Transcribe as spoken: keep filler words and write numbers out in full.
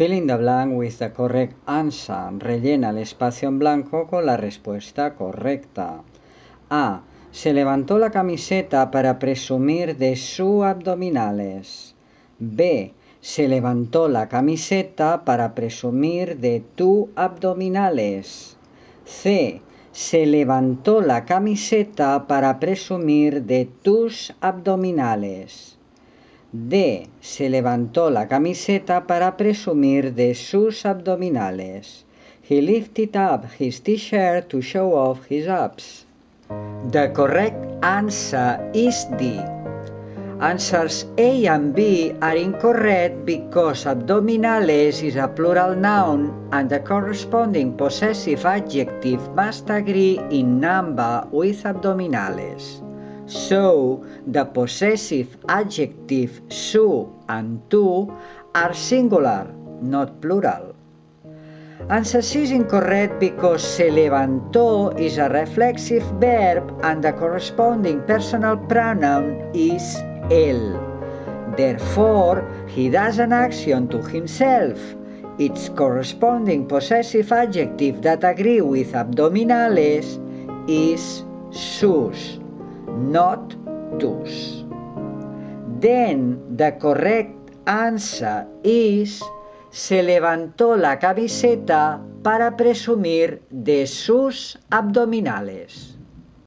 Fill in the blank with the correct answer. Rellena el espacio en blanco con la respuesta correcta. A. Se levantó la camiseta para presumir de sus abdominales. B. Se levantó la camiseta para presumir de tus abdominales. C. Se levantó la camiseta para presumir de tus abdominales. D. Se levantó la camiseta para presumir de sus abdominales. He lifted up his t-shirt to show off his abs. The correct answer is D. Answers A and B are incorrect because abdominales is a plural noun and the corresponding possessive adjective must agree in number with abdominales. So, the possessive adjective su and tu are singular, not plural. Answer C is incorrect because se levantó is a reflexive verb and the corresponding personal pronoun is él. Therefore, he does an action to himself. Its corresponding possessive adjective that agree with abdominales is sus, not tus. Then the correct answer is se levantó la camiseta para presumir de sus abdominales.